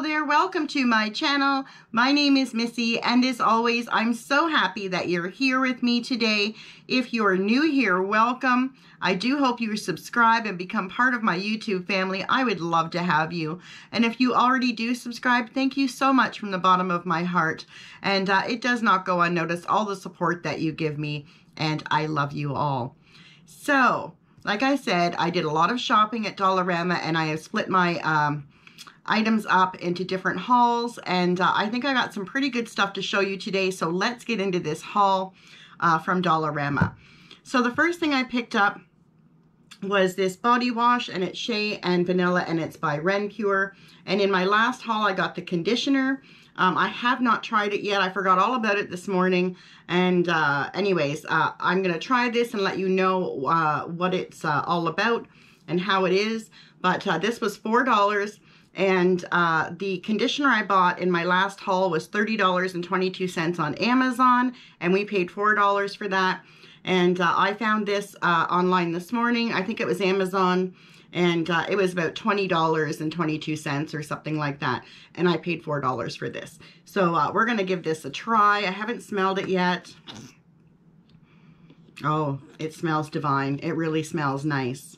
Hello there, welcome to my channel. My name is Missy, and as always, I'm so happy that you're here with me today. If you're new here, welcome. I do hope you subscribe and become part of my YouTube family. I would love to have you. And if you already do subscribe, thank you so much from the bottom of my heart. And it does not go unnoticed, all the support that you give me, and I love you all. So, like I said, I did a lot of shopping at Dollarama, and I have split my items up into different hauls, and I think I got some pretty good stuff to show you today, so let's get into this haul from Dollarama. So the first thing I picked up was this body wash, and it's shea and vanilla, and it's by Renpure. And in my last haul I got the conditioner. I have not tried it yet. I forgot all about it this morning, and anyways, I'm gonna try this and let you know what it's all about and how it is. But this was $4, and the conditioner I bought in my last haul was $30.22 on Amazon, and we paid $4 for that. And I found this online this morning. I think it was Amazon, and it was about $20.22 or something like that, and I paid $4 for this. So we're gonna give this a try. I haven't smelled it yet. Oh, it smells divine. It really smells nice.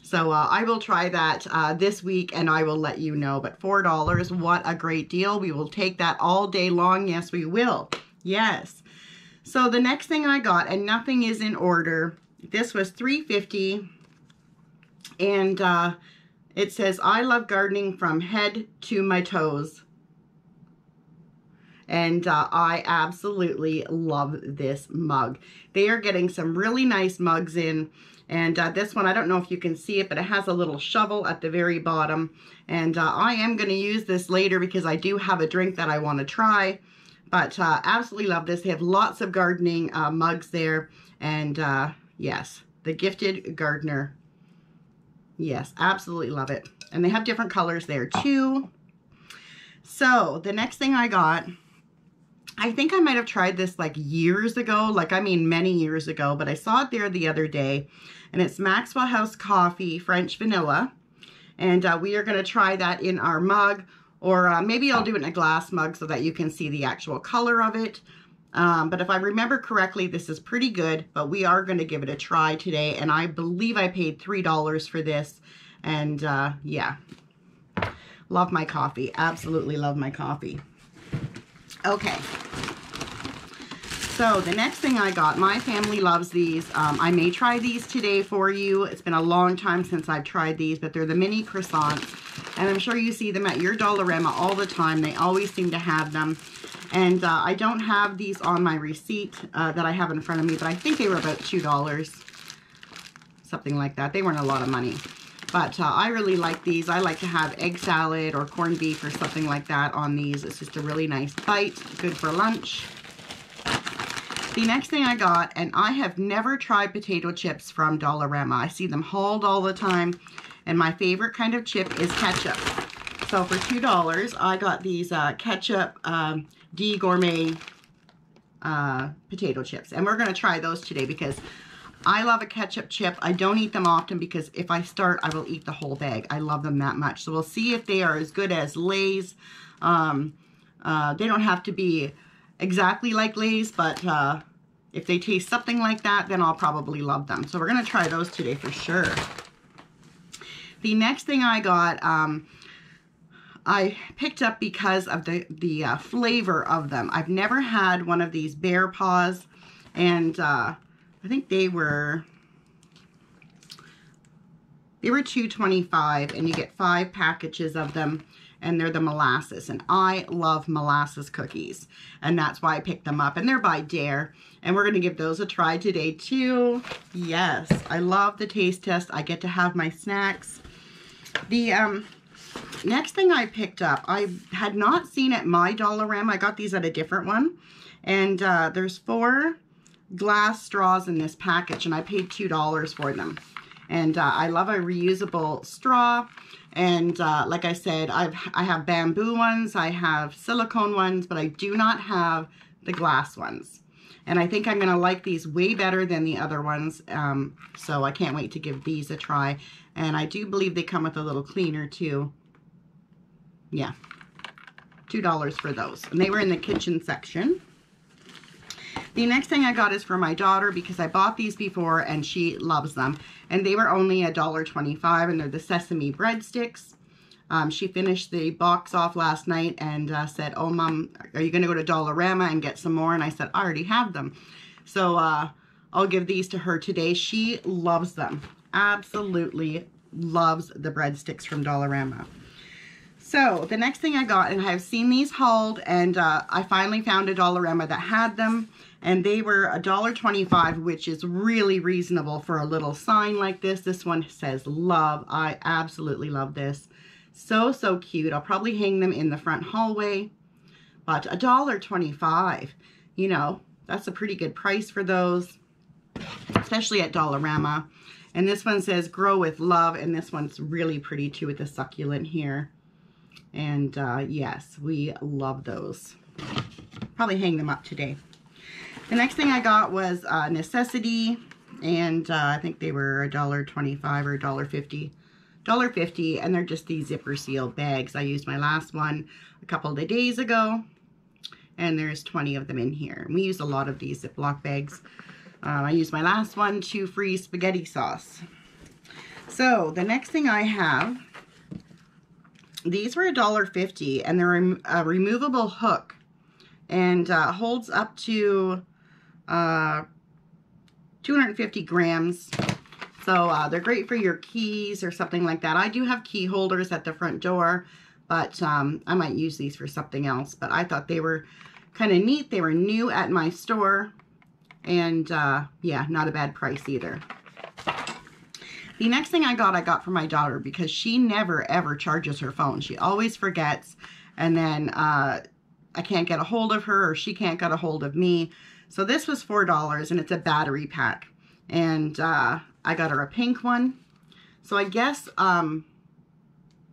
So I will try that this week, and I will let you know. But $4, what a great deal. We will take that all day long. Yes, we will. Yes. So the next thing I got, and nothing is in order, this was $3.50, and it says, I love gardening from head to my toes. And I absolutely love this mug. They are getting some really nice mugs in. And this one, I don't know if you can see it, but it has a little shovel at the very bottom. And I am going to use this later because I do have a drink that I want to try. But absolutely love this. They have lots of gardening mugs there. And yes, the Gifted Gardener. Yes, absolutely love it. And they have different colors there too. So the next thing I got, I think I might have tried this like years ago, like I mean many years ago, but I saw it there the other day, and it's Maxwell House Coffee French Vanilla, and we are going to try that in our mug, or maybe I'll do it in a glass mug so that you can see the actual color of it, but if I remember correctly, this is pretty good, but we are going to give it a try today, and I believe I paid $3 for this, and yeah, love my coffee, absolutely love my coffee. Okay, so the next thing I got, my family loves these. I may try these today for you. It's been a long time since I've tried these, but they're the mini croissants, and I'm sure you see them at your Dollarama all the time. They always seem to have them, and I don't have these on my receipt that I have in front of me, but I think they were about $2, something like that. They weren't a lot of money, but I really like these. I like to have egg salad or corned beef or something like that on these. It's just a really nice bite, good for lunch. The next thing I got, and I have never tried potato chips from Dollarama. I see them hauled all the time, and my favorite kind of chip is ketchup. So for $2, I got these ketchup de gourmet potato chips, and we're going to try those today because I love a ketchup chip. I don't eat them often because if I start, I will eat the whole bag. I love them that much. So we'll see if they are as good as Lay's. They don't have to be exactly like Lay's, but if they taste something like that, then I'll probably love them. So we're going to try those today for sure. The next thing I got, I picked up because of the flavor of them. I've never had one of these Bear Paws, and I think they were $2.25, and you get 5 packages of them, and they're the molasses, and I love molasses cookies, and that's why I picked them up, and they're by Dare, and we're going to give those a try today too. Yes, I love the taste test. I get to have my snacks. The next thing I picked up, I had not seen at my Dollarama. I got these at a different one, and there's 4 glass straws in this package, and I paid $2 for them. And I love a reusable straw, and like I said, I have bamboo ones, I have silicone ones, but I do not have the glass ones, and I think I'm gonna like these way better than the other ones, so I can't wait to give these a try. And I do believe they come with a little cleaner too. Yeah, $2 for those. And they were in the kitchen section. The next thing I got is for my daughter because I bought these before and she loves them. And they were only $1.25 and they're the Sesame Breadsticks. She finished the box off last night and said, "Oh, Mom, are you going to go to Dollarama and get some more?" And I said, "I already have them." So I'll give these to her today. She loves them. Absolutely loves the breadsticks from Dollarama. So the next thing I got, and I've seen these hauled, and I finally found a Dollarama that had them, and they were $1.25, which is really reasonable for a little sign like this. This one says love. I absolutely love this. So, so cute. I'll probably hang them in the front hallway, but $1.25, you know, that's a pretty good price for those, especially at Dollarama. And this one says grow with love, and this one's really pretty too with the succulent here. And yes, we love those. Probably hang them up today. The next thing I got was Necessity, and I think they were $1.25 or $1.50. $1.50, and they're just these zipper seal bags. I used my last one a couple of days ago, and there's 20 of them in here. We use a lot of these Ziploc bags. I used my last one to freeze spaghetti sauce. So the next thing I have, these were $1.50, and they're a removable hook, and holds up to 250 grams. So they're great for your keys or something like that. I do have key holders at the front door, but I might use these for something else. But I thought they were kind of neat. They were new at my store, and yeah, not a bad price either. The next thing I got for my daughter because she never, ever charges her phone. She always forgets, and then I can't get a hold of her or she can't get a hold of me. So this was $4, and it's a battery pack. And I got her a pink one. So I guess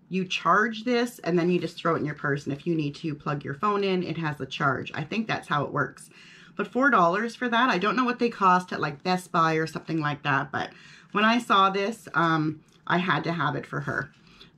you charge this, and then you just throw it in your purse. And if you need to plug your phone in, it has a charge. I think that's how it works. But $4 for that, I don't know what they cost at like Best Buy or something like that. But when I saw this, I had to have it for her.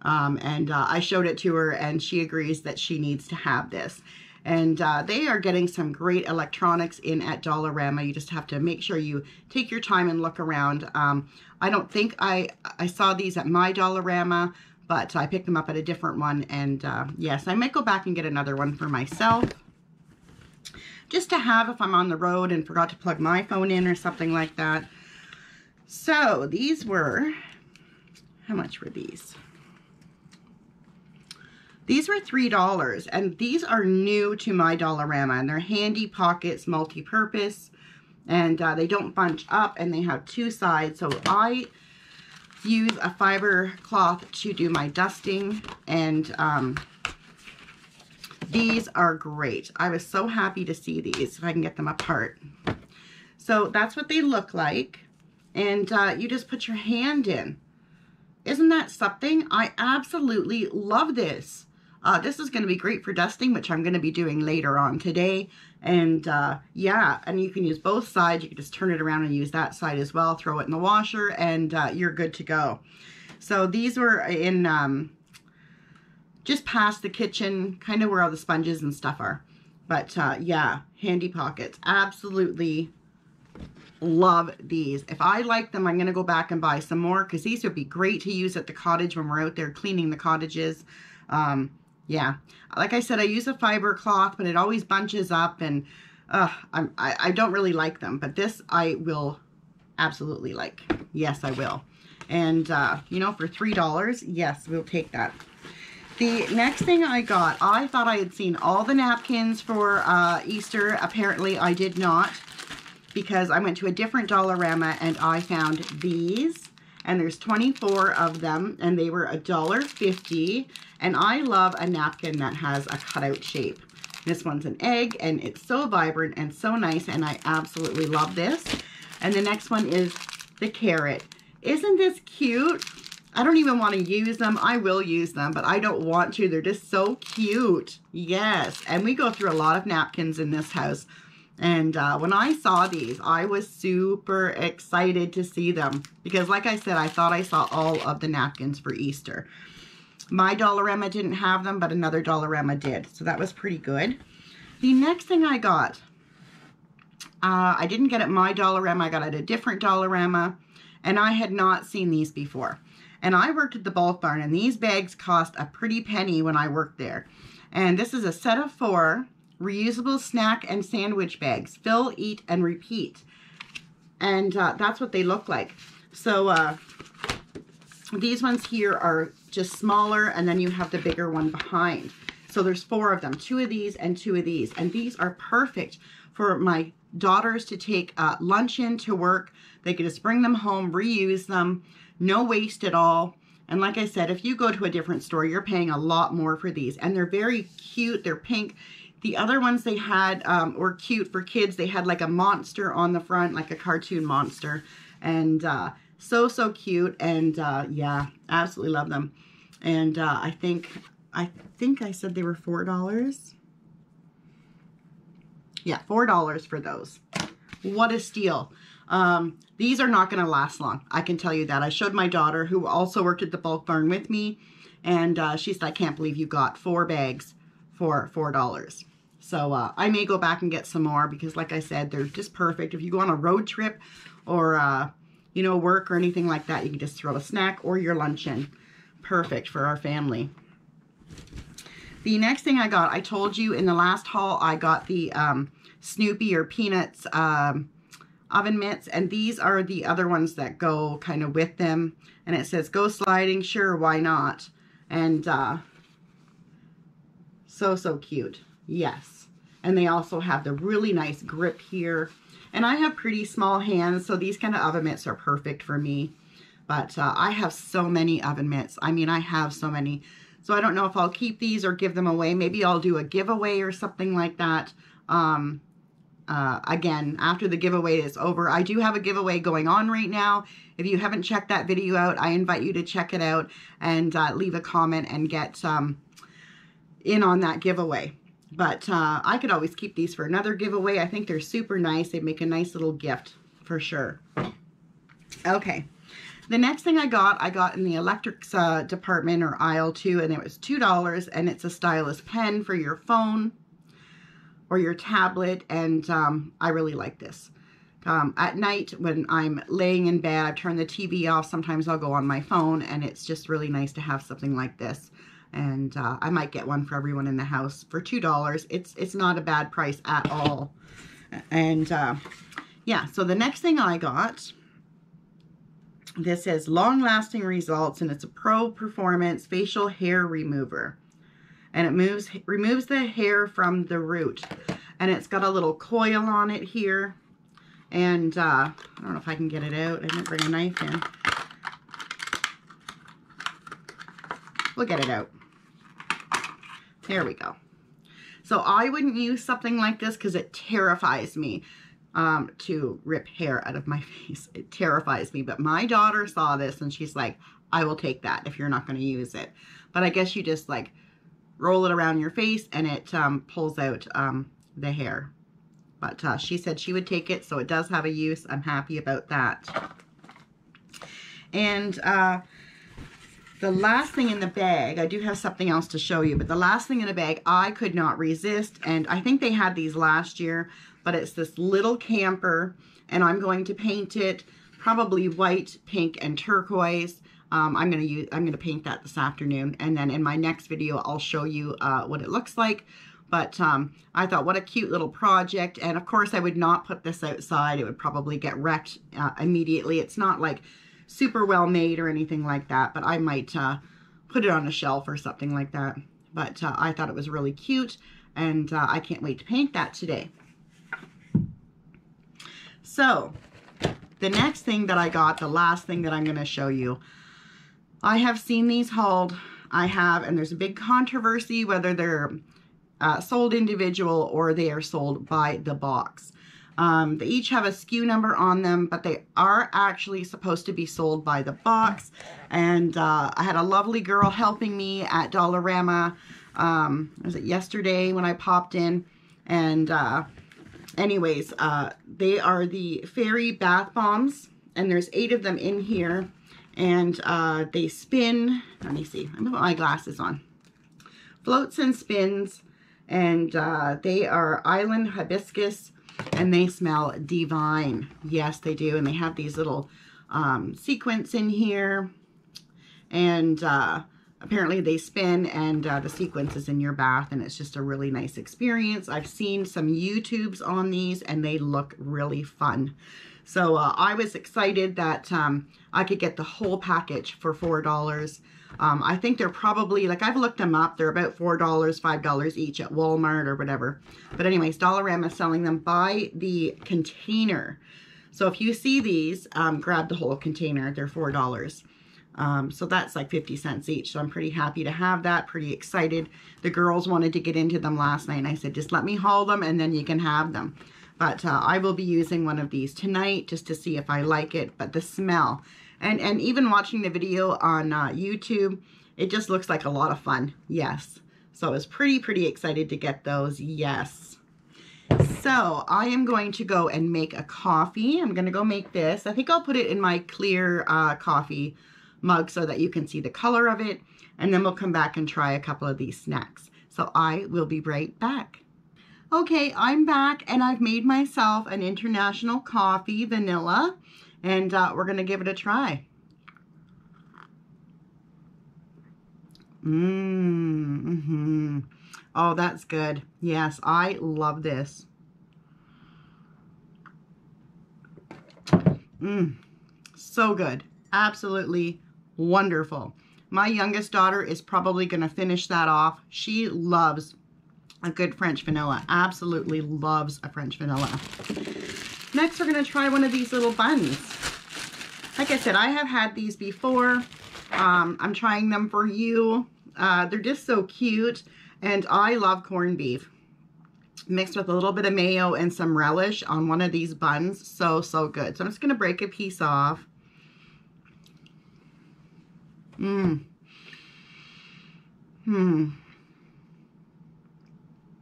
I showed it to her, and she agrees that she needs to have this. And they are getting some great electronics in at Dollarama. You just have to make sure you take your time and look around. I don't think I saw these at my Dollarama, but I picked them up at a different one. And yes, I might go back and get another one for myself, just to have if I'm on the road and forgot to plug my phone in or something like that. So these were, how much were these? These were $3, and these are new to my Dollarama, and they're handy pockets, multi-purpose, and they don't bunch up, and they have two sides. So I use a fiber cloth to do my dusting, and these are great. I was so happy to see these, if I can get them apart. So that's what they look like, and you just put your hand in. Isn't that something? I absolutely love this. This is going to be great for dusting, which I'm going to be doing later on today. And yeah, and you can use both sides. You can just turn it around and use that side as well. Throw it in the washer, and you're good to go. So these were in just past the kitchen, kind of where all the sponges and stuff are. But yeah, handy pockets. Absolutely love these. If I like them, I'm going to go back and buy some more, because these would be great to use at the cottage when we're out there cleaning the cottages. Yeah, like I said, I use a fiber cloth, but it always bunches up, and I don't really like them, but this I will absolutely like. Yes, I will. And you know, for $3, yes, we'll take that. The next thing I got, I thought I had seen all the napkins for Easter. Apparently I did not, because I went to a different Dollarama and I found these, and there's 24 of them, and they were $1.50, and I love a napkin that has a cutout shape. This one's an egg, and it's so vibrant and so nice, and I absolutely love this. And the next one is the carrot. Isn't this cute? I don't even want to use them. I will use them, but I don't want to. They're just so cute. Yes, and we go through a lot of napkins in this house. And when I saw these, I was super excited to see them, because like I said, I thought I saw all of the napkins for Easter. My Dollarama didn't have them, but another Dollarama did. So that was pretty good. The next thing I got, I didn't get at my Dollarama. I got at a different Dollarama, and I had not seen these before. And I worked at the Bulk Barn, and these bags cost a pretty penny when I worked there. And this is a set of 4 reusable snack and sandwich bags. Fill, eat, and repeat. And that's what they look like. So these ones here are just smaller, and then you have the bigger one behind. So there's 4 of them, 2 of these and 2 of these. And these are perfect for my daughters to take lunch in to work. They could just bring them home, reuse them, no waste at all. And like I said, if you go to a different store, you're paying a lot more for these. And they're very cute. They're pink. The other ones they had were cute for kids. They had like a monster on the front, like a cartoon monster. And so cute. And yeah, absolutely love them. And I think I said they were $4. Yeah, $4 for those. What a steal. These are not going to last long. I can tell you that. I showed my daughter, who also worked at the Bulk Barn with me, and she said, I can't believe you got 4 bags for $4. So I may go back and get some more because, like I said, they're just perfect. If you go on a road trip or, you know, work or anything like that, you can just throw a snack or your lunch in. Perfect for our family. The next thing I got, I told you in the last haul, I got the Snoopy or Peanuts oven mitts, and these are the other ones that go kind of with them. And it says, go sliding, sure, why not? And so cute. Yes. And they also have the really nice grip here. And I have pretty small hands, so these kind of oven mitts are perfect for me. But I have so many oven mitts. I mean, I have so many. So I don't know if I'll keep these or give them away. Maybe I'll do a giveaway or something like that. Again, after the giveaway is over. I do have a giveaway going on right now. If you haven't checked that video out, I invite you to check it out and leave a comment and get in on that giveaway. But I could always keep these for another giveaway. I think they're super nice. They make a nice little gift for sure. Okay. The next thing I got in the electrics department or aisle 2, and it was $2, and it's a stylus pen for your phone or your tablet, and I really like this. At night when I'm laying in bed, I turn the TV off, sometimes I'll go on my phone, and it's just really nice to have something like this. And I might get one for everyone in the house for $2. It's not a bad price at all. And yeah, so the next thing I got... This says long-lasting results, and it's a Pro Performance facial hair remover, and it removes the hair from the root, and it's got a little coil on it here, and I don't know if I can get it out. I didn't bring a knife in. We'll get it out. There we go. So I wouldn't use something like this because it terrifies me. To rip hair out of my face. It terrifies me. But my daughter saw this and she's like, I will take that if you're not going to use it. But I guess you just like roll it around your face and it pulls out the hair. But she said she would take it, so it does have a use. I'm happy about that. And the last thing in the bag, I do have something else to show you, but the last thing in the bag I could not resist, and I think they had these last year, but it's this little camper, and I'm going to paint it probably white, pink, and turquoise. I'm gonna paint that this afternoon, and then in my next video I'll show you what it looks like. But I thought, what a cute little project! And of course, I would not put this outside; it would probably get wrecked immediately. It's not like super well made or anything like that, but I might put it on a shelf or something like that. But I thought it was really cute, and I can't wait to paint that today. So, the next thing that I got, the last thing that I'm going to show you, I have seen these hauled. I have, and there's a big controversy whether they're sold individual or they are sold by the box. They each have a SKU number on them, but they are actually supposed to be sold by the box. And I had a lovely girl helping me at Dollarama, was it yesterday when I popped in, and... anyways, they are the Fairy Bath Bombs, and there's 8 of them in here, and they spin. Let me see. I'm gonna put my glasses on. Floats and spins, and they are island hibiscus, and they smell divine. Yes, they do. And they have these little sequins in here, and apparently they spin, and the sequins is in your bath, and it's just a really nice experience. I've seen some YouTubes on these, and they look really fun. So I was excited that I could get the whole package for $4. I think they're probably, like, I've looked them up. They're about $4, $5 each at Walmart or whatever. But anyways, Dollarama is selling them by the container. So if you see these, grab the whole container. They're $4. So that's like 50 cents each. So I'm pretty happy to have that, pretty excited. The girls wanted to get into them last night, and I said, just let me haul them, and then you can have them. But I will be using one of these tonight just to see if I like it. But the smell, and even watching the video on YouTube, it just looks like a lot of fun. Yes. So I was pretty excited to get those. Yes. So I am going to go and make a coffee. I'm going to go make this. I think I'll put it in my clear coffee mug so that you can see the color of it. And then we'll come back and try a couple of these snacks. So I will be right back. Okay, I'm back, and I've made myself an international coffee, vanilla, and we're going to give it a try. Oh, that's good. Yes, I love this. So good. Absolutely wonderful. My youngest daughter is probably going to finish that off. She loves a good French vanilla. Absolutely loves a French vanilla. Next, we're going to try one of these little buns. Like I said, I have had these before. I'm trying them for you. They're just so cute. And I love corned beef mixed with a little bit of mayo and some relish on one of these buns. So, so good. So I'm just going to break a piece off.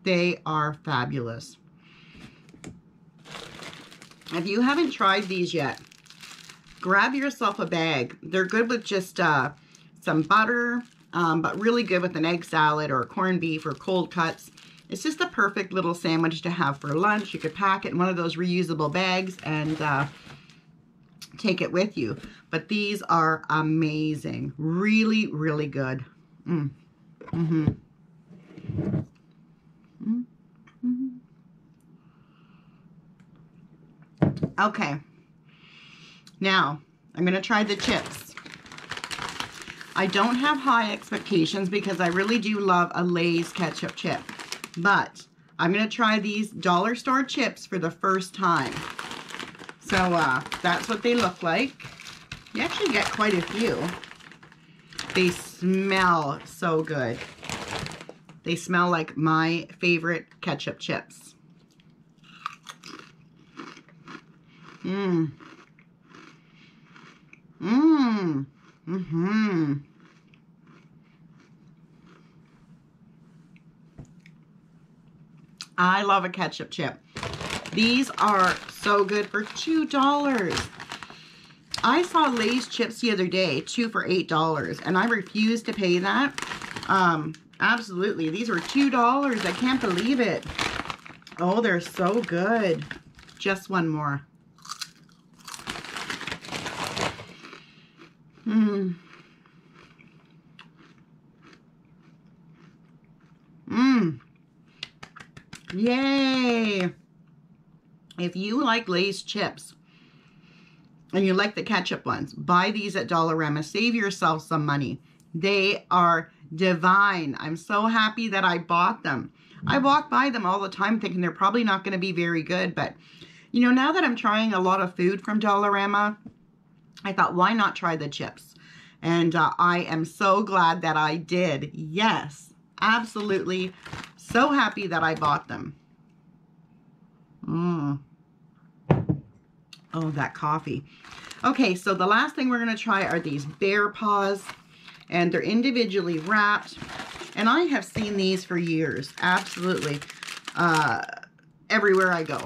They are fabulous. If you haven't tried these yet, grab yourself a bag. They're good with just some butter, but really good with an egg salad or corned beef or cold cuts. It's just the perfect little sandwich to have for lunch. You could pack it in one of those reusable bags and take it with you. But these are amazing. Really, really good. Okay, now I'm going to try the chips. I don't have high expectations because I really do love a Lay's ketchup chip, but I'm going to try these dollar store chips for the first time. So that's what they look like. You actually get quite a few. They smell so good. They smell like my favorite ketchup chips. I love a ketchup chip. These are so good for $2. I saw Lay's chips the other day, 2 for $8, and I refused to pay that. Absolutely, these were $2. I can't believe it. Oh, they're so good. Just one more. Yay! If you like Lay's chips and you like the ketchup ones, buy these at Dollarama. Save yourself some money. They are divine. I'm so happy that I bought them. I walk by them all the time thinking they're probably not going to be very good, but you know, now that I'm trying a lot of food from Dollarama, I thought, why not try the chips? And I am so glad that I did. Yes, absolutely. So happy that I bought them. Oh, that coffee. Okay, so the last thing we're going to try are these bear paws. And they're individually wrapped. And I have seen these for years. Absolutely. Everywhere I go.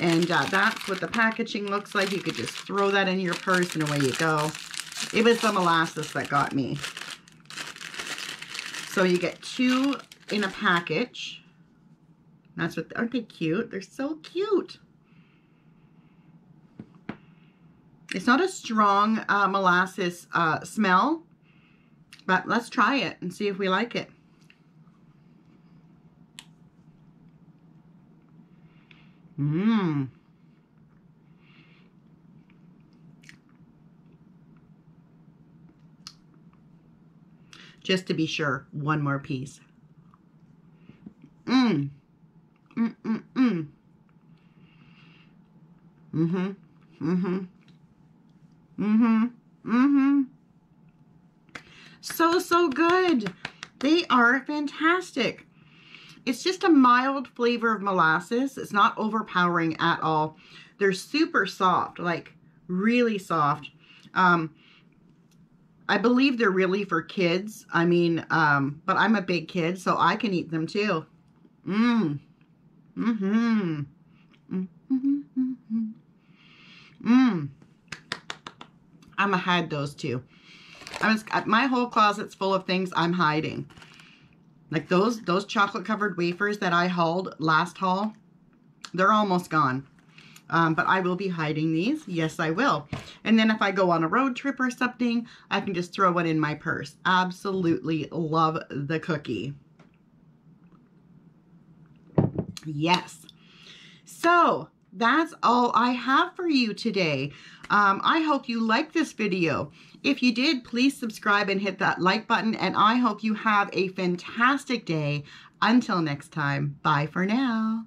And that's what the packaging looks like. You could just throw that in your purse and away you go. It was the molasses that got me. So you get two in a package. That's what, aren't they cute? They're so cute. It's not a strong molasses smell, but let's try it and see if we like it. Mmm. Just to be sure, one more piece. Mmm. Mmm, mmm, mmm. Mm-hmm. Mm-hmm. Mm-hmm. Mm-hmm. So, so good. They are fantastic. It's just a mild flavor of molasses. It's not overpowering at all. They're super soft, like really soft. I believe they're really for kids. I mean, but I'm a big kid, so I can eat them too. Mmm. Mm-hmm. Mm-hmm. Mm-hmm. Mmm. I'm gonna hide those two. My whole closet's full of things I'm hiding. Like those chocolate covered wafers that I hauled last haul, they're almost gone. But I will be hiding these. Yes, I will. And then if I go on a road trip or something, I can just throw one in my purse. Absolutely love the cookie. Yes. So that's all I have for you today. I hope you liked this video. If you did, please subscribe and hit that like button. And I hope you have a fantastic day. Until next time, bye for now.